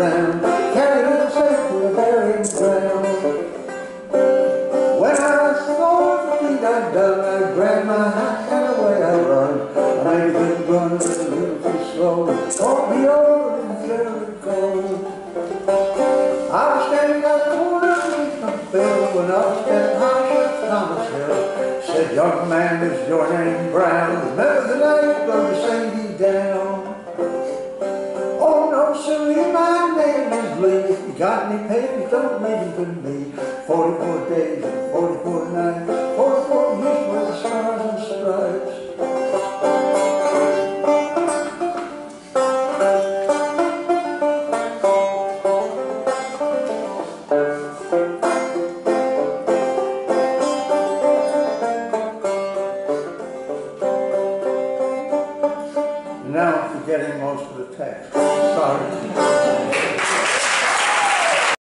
ground, carried her safe to the burying ground. When I was sore for things I'd done, I grabbed my hat and away I run. And I even run a little too slow, caught me over in German cold. I was standing at the corner with my bill, when up stepped high Sheriff Thomas Hill. Said, young man, is your name Brown? Remember the night, going to send you down. Certainly my name is Lee. You got me paid, you don't make it with me. 44 days, 44 nights, 44 years with the stars and stripes. Now I'm forgetting most of the text. Sorry.